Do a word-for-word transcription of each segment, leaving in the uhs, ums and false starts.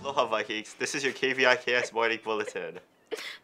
Aloha Vikings, this is your K V I K S morning bulletin.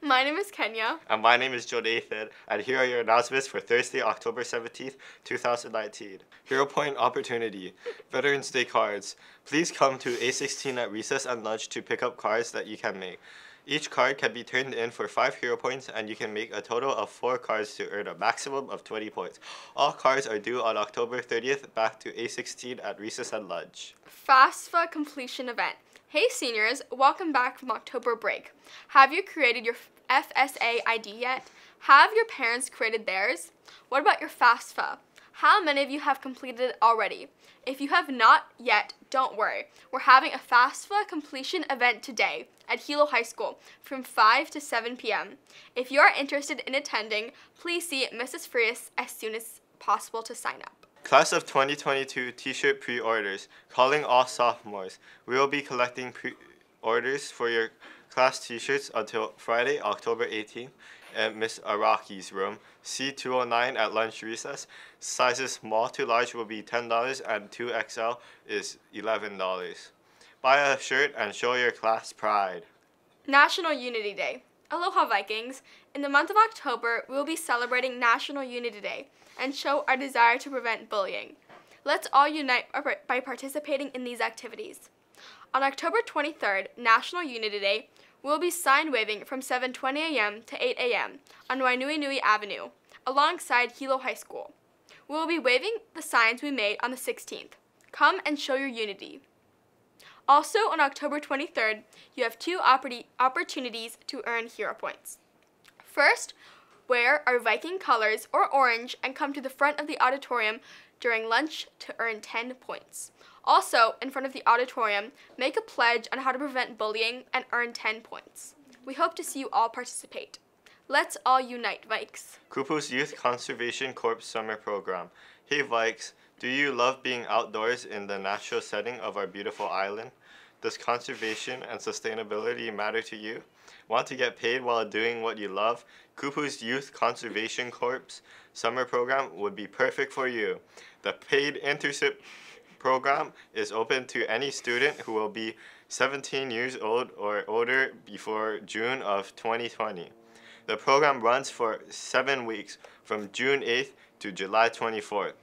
My name is Kenya. And my name is Jonathan, and here are your announcements for Thursday, October seventeenth, two thousand nineteen. Hero Point Opportunity, Veterans Day Cards. Please come to A sixteen at recess and lunch to pick up cards that you can make. Each card can be turned in for five hero points, and you can make a total of four cards to earn a maximum of twenty points. All cards are due on October thirtieth back to A sixteen at recess and lunch. FAFSA Completion Event. Hey seniors, welcome back from October break. Have you created your F S A I D yet? Have your parents created theirs? What about your FAFSA? How many of you have completed it already? If you have not yet, don't worry. We're having a FAFSA completion event today at Hilo High School from five to seven p m If you are interested in attending, please see Missus Frias as soon as possible to sign up. Class of twenty twenty-two t-shirt pre-orders, calling all sophomores. We will be collecting pre-orders for your class t-shirts until Friday, October eighteenth at Miss Araki's room, C two oh nine at lunch recess. Sizes small to large will be ten dollars and two X L is eleven dollars. Buy a shirt and show your class pride. National Unity Day. Aloha Vikings! In the month of October, we will be celebrating National Unity Day and show our desire to prevent bullying. Let's all unite by participating in these activities. On October twenty-third, National Unity Day, we will be sign waving from seven twenty a m to eight a m on Waiānuenue Avenue, alongside Hilo High School. We will be waving the signs we made on the sixteenth. Come and show your unity. Also, on October twenty-third, you have two opportunities to earn hero points. First, wear our Viking colors or orange and come to the front of the auditorium during lunch to earn ten points. Also, in front of the auditorium, make a pledge on how to prevent bullying and earn ten points. We hope to see you all participate. Let's all unite, Vikes. Kupu's Youth Conservation Corps Summer Program. Hey, Vikes. Do you love being outdoors in the natural setting of our beautiful island? Does conservation and sustainability matter to you? Want to get paid while doing what you love? Kupu's Youth Conservation Corps Summer Program would be perfect for you. The paid internship program is open to any student who will be seventeen years old or older before June of twenty twenty. The program runs for seven weeks from June eighth to July twenty-fourth.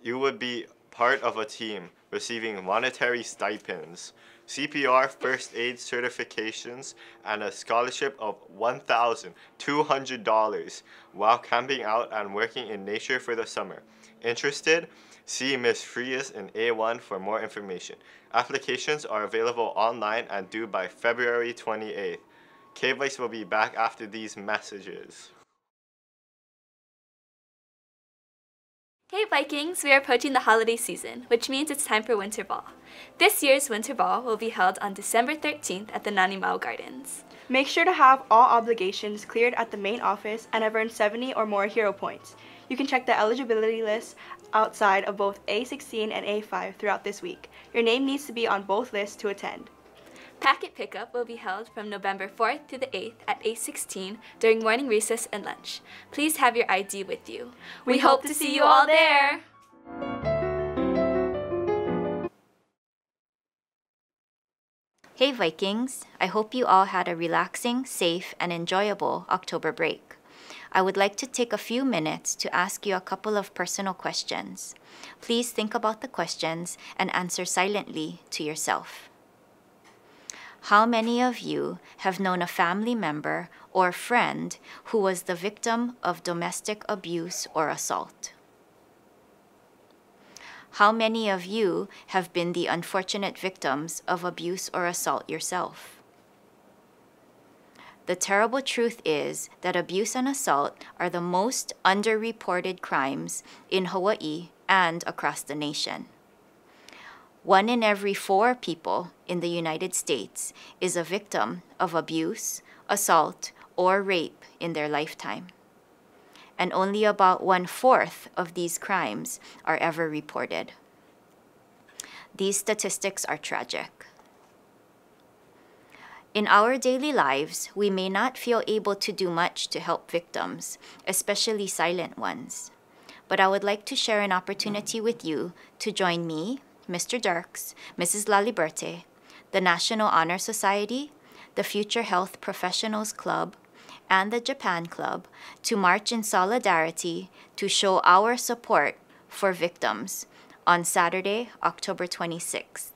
You would be part of a team receiving monetary stipends, C P R first aid certifications, and a scholarship of one thousand two hundred dollars while camping out and working in nature for the summer. Interested? See Miz Frias in A one for more information. Applications are available online and due by February twenty-eighth. K V I K S will be back after these messages. Hey Vikings, we are approaching the holiday season, which means it's time for Winter Ball. This year's Winter Ball will be held on December thirteenth at the Nani Mau Gardens. Make sure to have all obligations cleared at the main office and have earned seventy or more hero points. You can check the eligibility list outside of both A sixteen and A five throughout this week. Your name needs to be on both lists to attend. Packet pickup will be held from November fourth to the eighth at A sixteen during morning recess and lunch. Please have your I D with you. We, we hope, hope to see you all there! Hey Vikings! I hope you all had a relaxing, safe, and enjoyable October break. I would like to take a few minutes to ask you a couple of personal questions. Please think about the questions and answer silently to yourself. How many of you have known a family member or friend who was the victim of domestic abuse or assault? How many of you have been the unfortunate victims of abuse or assault yourself? The terrible truth is that abuse and assault are the most underreported crimes in Hawaii and across the nation. One in every four people in the United States is a victim of abuse, assault, or rape in their lifetime. And only about one-fourth of these crimes are ever reported. These statistics are tragic. In our daily lives, we may not feel able to do much to help victims, especially silent ones. but I would like to share an opportunity with you to join me, Mister Dirks, Missus Laliberte, the National Honor Society, the Future Health Professionals Club, and the Japan Club to march in solidarity to show our support for victims on Saturday, October twenty-sixth.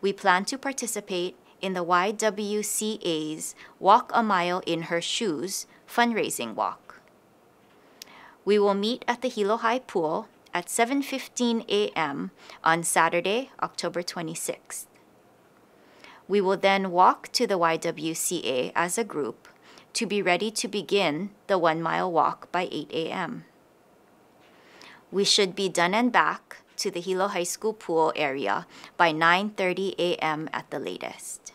We plan to participate in the Y W C A's Walk a Mile in Her Shoes fundraising walk. We will meet at the Hilo High Pool at seven fifteen a m on Saturday, October twenty-sixth. We will then walk to the Y W C A as a group to be ready to begin the one-mile walk by eight a m We should be done and back to the Hilo High School pool area by nine thirty a m at the latest.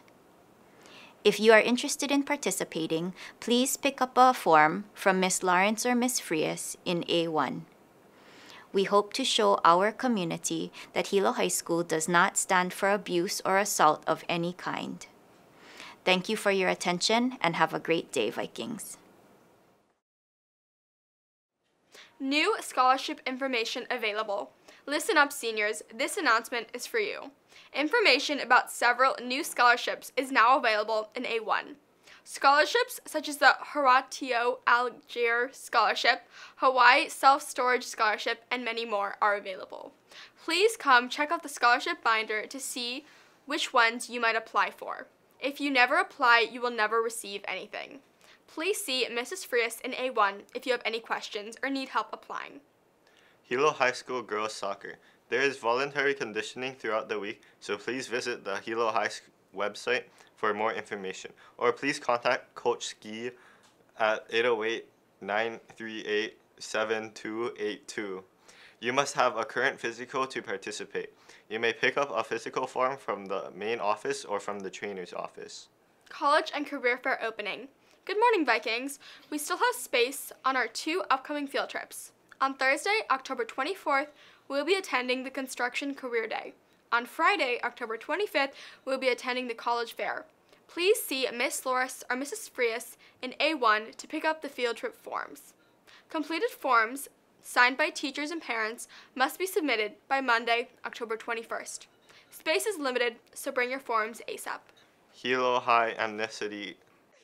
If you are interested in participating, please pick up a form from Miz Lawrence or Miz Frias in A one. We hope to show our community that Hilo High School does not stand for abuse or assault of any kind. Thank you for your attention and have a great day, Vikings. New scholarship information available. Listen up, seniors, this announcement is for you. Information about several new scholarships is now available in A one. Scholarships such as the Horatio Alger Scholarship, Hawaii Self-Storage Scholarship, and many more are available. Please come check out the scholarship binder to see which ones you might apply for. If you never apply, you will never receive anything. Please see Missus Frias in A one if you have any questions or need help applying. Hilo High School Girls Soccer. There is voluntary conditioning throughout the week, so please visit the Hilo High School website for more information, or please contact Coach Ski at eight oh eight, nine three eight, seven two eight two. You must have a current physical to participate. You may pick up a physical form from the main office or from the trainer's office. College and career fair opening. Good morning, Vikings. We still have space on our two upcoming field trips. On Thursday, October twenty-fourth, we'll be attending the Construction Career Day. On Friday, October twenty-fifth, we'll be attending the college fair. Please see Miz Loris or Missus Frias in A one to pick up the field trip forms. Completed forms, signed by teachers and parents, must be submitted by Monday, October twenty-first. Space is limited, so bring your forms ASAP. Hilo High Amnesty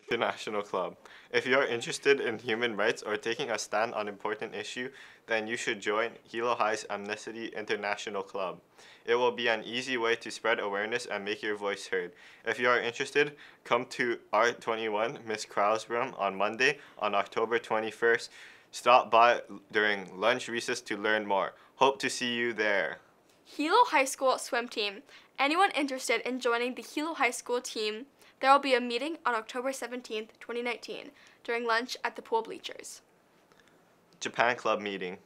International Club. If you are interested in human rights or taking a stand on important issue, then you should join Hilo High's Amnesty International Club. It will be an easy way to spread awareness and make your voice heard. If you are interested, come to R twenty-one, Miz Crow's room on Monday on October twenty-first. Stop by during lunch recess to learn more. Hope to see you there. Hilo High School swim team. Anyone interested in joining the Hilo High School team, there will be a meeting on October seventeenth, twenty nineteen, during lunch at the pool bleachers. Japan Club meeting.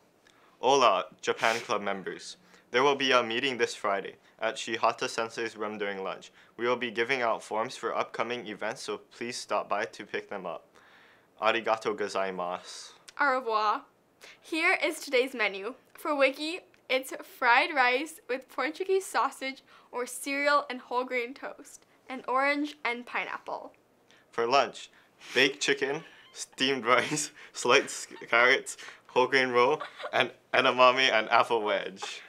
Hola, Japan Club members. There will be a meeting this Friday at Shihata Sensei's room during lunch. We will be giving out forms for upcoming events, so please stop by to pick them up. Arigato gozaimasu. Au revoir. Here is today's menu. For Wiki, it's fried rice with Portuguese sausage or cereal and whole grain toast, an orange, and pineapple. For lunch, baked chicken, steamed rice, sliced carrots, whole grain roll, and edamame and apple wedge.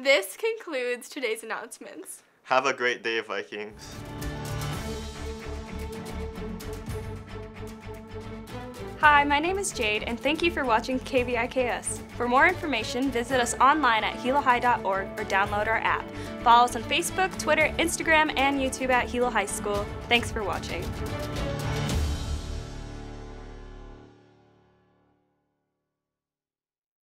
This concludes today's announcements. Have a great day, Vikings. Hi, my name is Jade, and thank you for watching K V I K S. For more information, visit us online at hilo high dot org or download our app. Follow us on Facebook, Twitter, Instagram, and YouTube at Hilo High School. Thanks for watching.